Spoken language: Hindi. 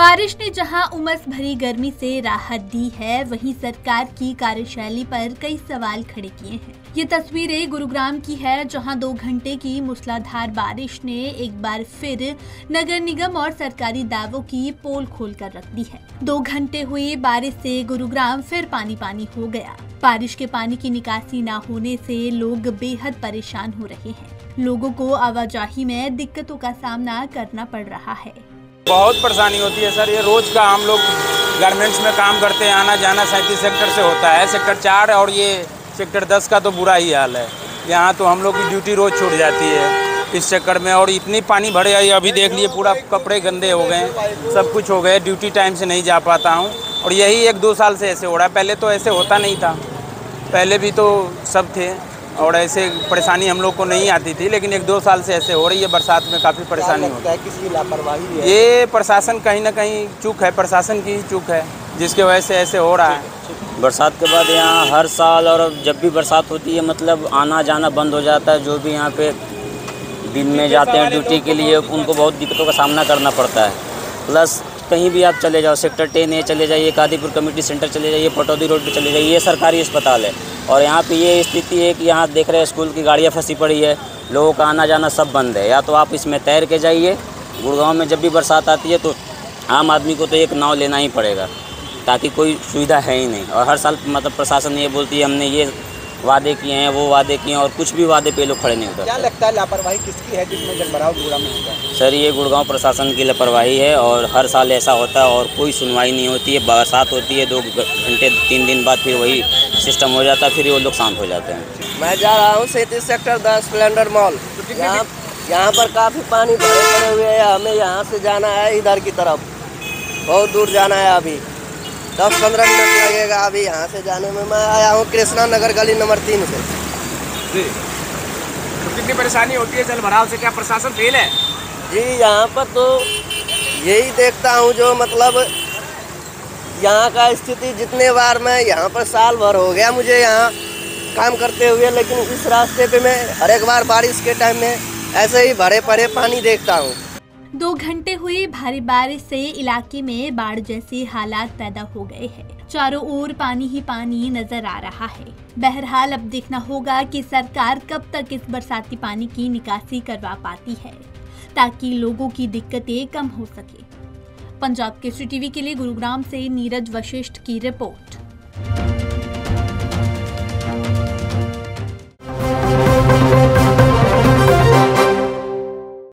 बारिश ने जहां उमस भरी गर्मी से राहत दी है, वहीं सरकार की कार्यशैली पर कई सवाल खड़े किए हैं। ये तस्वीरें गुरुग्राम की है, जहां 2 घंटे की मूसलाधार बारिश ने एक बार फिर नगर निगम और सरकारी दावों की पोल खोल कर रख दी है। 2 घंटे हुई बारिश से गुरुग्राम फिर पानी पानी हो गया। बारिश के पानी की निकासी न होने से लोग बेहद परेशान हो रहे हैं। लोगों को आवाजाही में दिक्कतों का सामना करना पड़ रहा है। बहुत परेशानी होती है सर। ये रोज का हम लोग गारमेंट्स में काम करते हैं, आना जाना 37 सेक्टर से होता है, सेक्टर 4 और ये सेक्टर 10 का तो बुरा ही हाल है। यहाँ तो हम लोग की ड्यूटी रोज छूट जाती है इस चक्कर में। और इतनी पानी भरे आई, अभी देख लिए पूरा कपड़े गंदे हो गए, सब कुछ हो गए। ड्यूटी टाइम से नहीं जा पाता हूँ और यही 1-2 साल से ऐसे हो रहा है। पहले तो ऐसे होता नहीं था, पहले भी तो सब थे और ऐसे परेशानी हम लोग को नहीं आती थी, लेकिन 1-2 साल से ऐसे हो रही है। बरसात में काफ़ी परेशानी हो रही है। किसी लापरवाही है ये? प्रशासन कहीं ना कहीं चूक है, प्रशासन की चूक है जिसके वजह से ऐसे हो रहा है। बरसात के बाद यहाँ हर साल और जब भी बरसात होती है मतलब आना जाना बंद हो जाता है। जो भी यहाँ पे दिन में जाते हैं ड्यूटी के लिए उनको बहुत दिक्कतों का सामना करना पड़ता है। प्लस कहीं भी आप चले जाओ, सेक्टर 10A चले जाइए, कादीपुर कम्युनिटी सेंटर चले जाइए, पटौदी रोड पे चले जाइए, ये सरकारी अस्पताल है और यहाँ पे ये स्थिति है कि यहाँ देख रहे हैं स्कूल की गाड़ियाँ फंसी पड़ी है, लोगों का आना जाना सब बंद है। या तो आप इसमें तैर के जाइए। गुड़गांव में जब भी बरसात आती है तो आम आदमी को तो एक नाव लेना ही पड़ेगा, ताकि कोई सुविधा है ही नहीं। और हर साल मतलब प्रशासन ये बोलती है हमने ये वादे किए हैं, वो वादे किए हैं और कुछ भी वादे पे लोग खड़े नहीं होते। क्या लगता है लापरवाही किसकी है जिसमें जलभराव गुड़गांव में होता है? सर ये गुड़गांव प्रशासन की लापरवाही है और हर साल ऐसा होता है और कोई सुनवाई नहीं होती है। बरसात होती है 2 घंटे 3 दिन बाद फिर वही सिस्टम हो जाता है, फिर वो लोग शांत हो जाते हैं। मैं जा रहा हूँ 37 सेक्टर 10 स्प्लेंडर मॉल। यहाँ पर काफ़ी पानी भरे हुए है, हमें यहाँ से जाना है इधर की तरफ, बहुत दूर जाना है। अभी 10-15 मिनट लगेगा अभी यहाँ से जाने में। मैं आया हूँ कृष्णा नगर गली नंबर 3 से जी। तो कितनी परेशानी होती है जलभराव से? क्या प्रशासन फेल है? जी यहाँ पर तो यही देखता हूँ, जो मतलब यहाँ का स्थिति जितने बार मैं यहाँ पर साल भर हो गया मुझे यहाँ काम करते हुए, लेकिन इस रास्ते पे मैं हर एक बार बारिश के टाइम में ऐसे ही भरे पड़े पानी देखता हूँ। 2 घंटे हुई भारी बारिश से इलाके में बाढ़ जैसे हालात पैदा हो गए हैं। चारों ओर पानी ही पानी नजर आ रहा है। बहरहाल अब देखना होगा कि सरकार कब तक इस बरसाती पानी की निकासी करवा पाती है, ताकि लोगों की दिक्कतें कम हो सके। पंजाब के सिटी टीवी के लिए गुरुग्राम से नीरज वशिष्ठ की रिपोर्ट।